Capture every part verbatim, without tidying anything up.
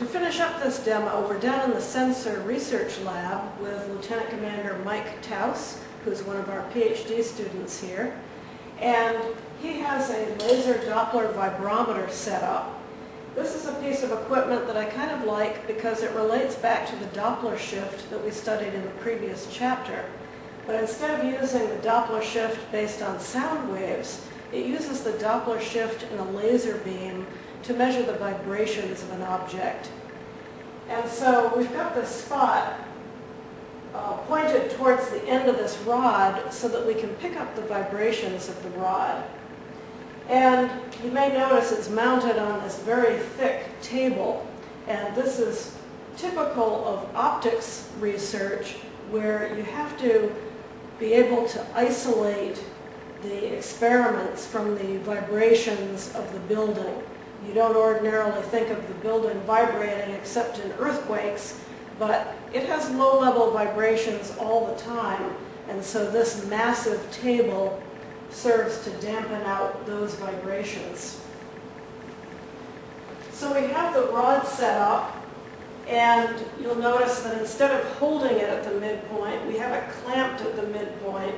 To finish up this demo, we're down in the Sensor Research Lab with Lieutenant Commander Mike Tauss, who's one of our PhD students here. And he has a laser Doppler vibrometer set up. This is a piece of equipment that I kind of like because it relates back to the Doppler shift that we studied in the previous chapter. But instead of using the Doppler shift based on sound waves, it uses the Doppler shift in a laser beam to measure the vibrations of an object. And so we've got this spot uh, pointed towards the end of this rod so that we can pick up the vibrations of the rod. And you may notice it's mounted on this very thick table. And this is typical of optics research, where you have to be able to isolate the experiments from the vibrations of the building. You don't ordinarily think of the building vibrating except in earthquakes, but it has low-level vibrations all the time, and so this massive table serves to dampen out those vibrations. So we have the rod set up, and you'll notice that instead of holding it at the midpoint, we have it clamped at the midpoint,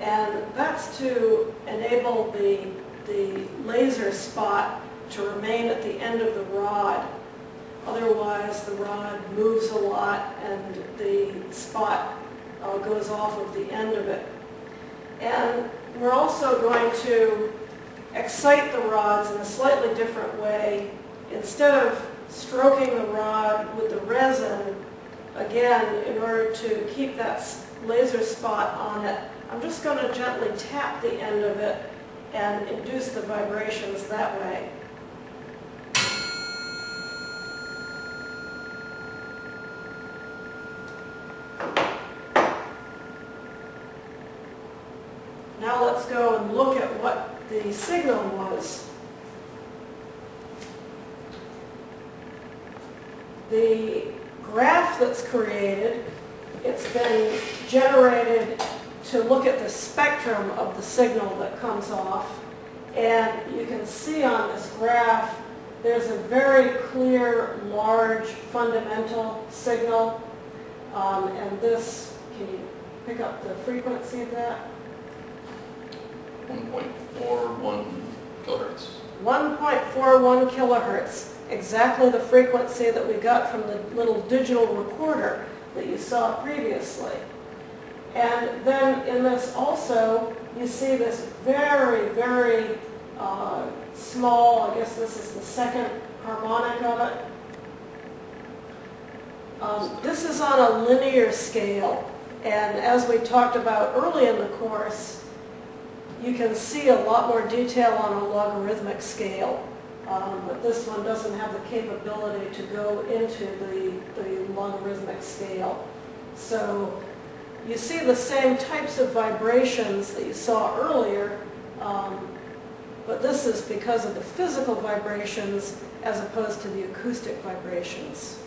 and that's to enable the, the laser spot to remain at the end of the rod. Otherwise, the rod moves a lot and the spot uh, goes off of the end of it. And we're also going to excite the rods in a slightly different way. Instead of stroking the rod with the resin, again, in order to keep that laser spot on it, I'm just going to gently tap the end of it and induce the vibrations that way. Now let's go and look at what the signal was. The graph that's created, it's been generated to look at the spectrum of the signal that comes off. And you can see on this graph, there's a very clear, large, fundamental signal. Um, and this, can you pick up the frequency of that? one point four one kilohertz. one point four one kilohertz, exactly the frequency that we got from the little digital recorder that you saw previously. And then in this also, you see this very, very uh, small, I guess this is the second harmonic of it. Um, this is on a linear scale. And as we talked about early in the course, you can see a lot more detail on a logarithmic scale, um, but this one doesn't have the capability to go into the, the logarithmic scale. So you see the same types of vibrations that you saw earlier, um, but this is because of the physical vibrations as opposed to the acoustic vibrations.